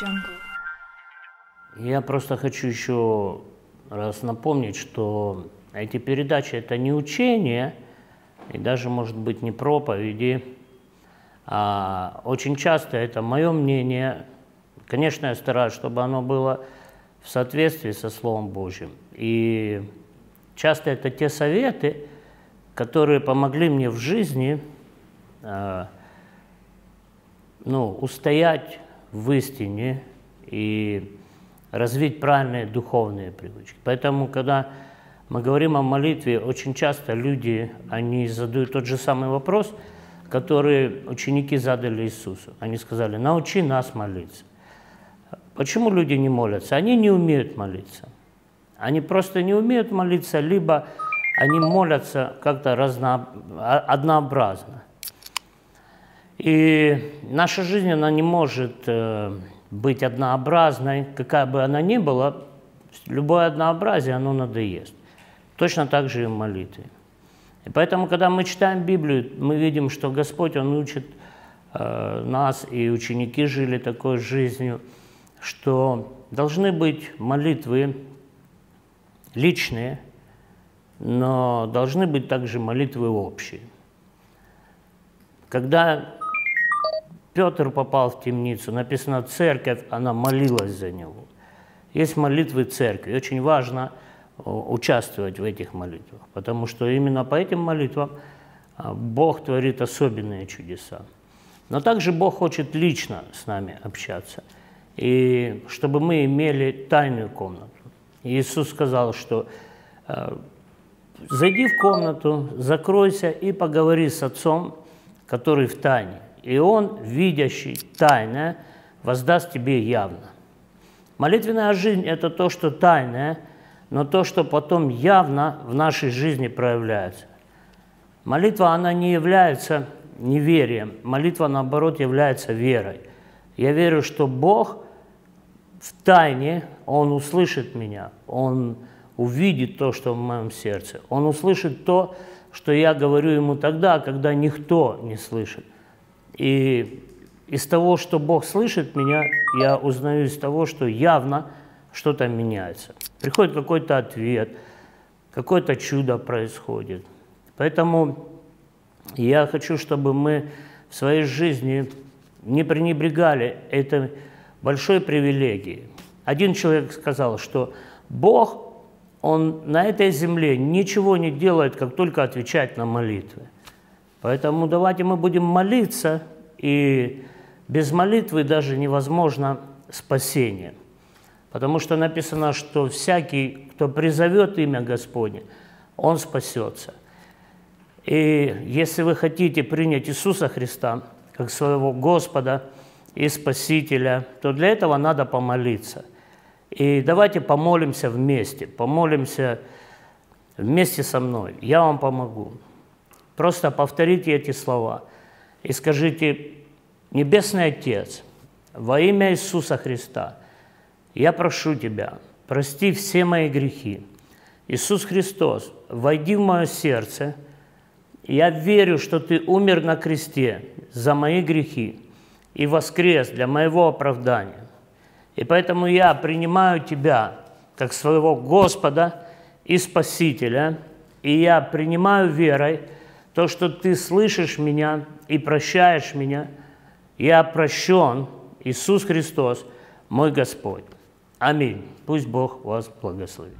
jungle. Я просто хочу еще раз напомнить, что эти передачи – это не учение, и даже, может быть, не проповеди. Очень часто это мое мнение. Конечно, я стараюсь, чтобы оно было в соответствии со Словом Божьим. И часто это те советы, которые помогли мне в жизни устоять в истине и развить правильные духовные привычки. Поэтому, когда мы говорим о молитве, очень часто люди, они задают тот же самый вопрос, который ученики задали Иисусу. Они сказали: научи нас молиться. Почему люди не молятся? Они не умеют молиться. Они просто не умеют молиться, либо они молятся как-то однообразно. И наша жизнь, она не может быть однообразной, какая бы она ни была, любое однообразие, оно надоест. Точно так же и в молитве. И поэтому, когда мы читаем Библию, мы видим, что Господь, Он учит нас, и ученики жили такой жизнью, что должны быть молитвы личные, но должны быть также молитвы общие. Когда Петр попал в темницу, написано, церковь, она молилась за него. Есть молитвы церкви. Очень важно участвовать в этих молитвах, потому что именно по этим молитвам Бог творит особенные чудеса. Но также Бог хочет лично с нами общаться, и чтобы мы имели тайную комнату. Иисус сказал, что зайди в комнату, закройся и поговори с Отцом, который в тайне. И Он, видящий тайное, воздаст тебе явно. Молитвенная жизнь – это то, что тайное, но то, что потом явно в нашей жизни проявляется. Молитва, она не является неверием. Молитва, наоборот, является верой. Я верю, что Бог в тайне, Он услышит меня, Он увидит то, что в моем сердце. Он услышит то, что я говорю Ему тогда, когда никто не слышит. И из того, что Бог слышит меня, я узнаю из того, что явно что-то меняется. Приходит какой-то ответ, какое-то чудо происходит. Поэтому я хочу, чтобы мы в своей жизни не пренебрегали этой большой привилегией. Один человек сказал, что Бог, Он на этой земле ничего не делает, как только отвечать на молитвы. Поэтому давайте мы будем молиться, и без молитвы даже невозможно спасение. Потому что написано, что всякий, кто призовет имя Господне, он спасется. И если вы хотите принять Иисуса Христа как своего Господа и Спасителя, то для этого надо помолиться. И давайте помолимся вместе, со мной. Я вам помогу. Просто повторите эти слова и скажите: «Небесный Отец, во имя Иисуса Христа, я прошу Тебя, прости все мои грехи. Иисус Христос, войди в мое сердце. Я верю, что Ты умер на кресте за мои грехи и воскрес для моего оправдания. И поэтому я принимаю Тебя как своего Господа и Спасителя, и я принимаю верой то, что Ты слышишь меня и прощаешь меня. Я прощен, Иисус Христос, мой Господь. Аминь». Пусть Бог вас благословит.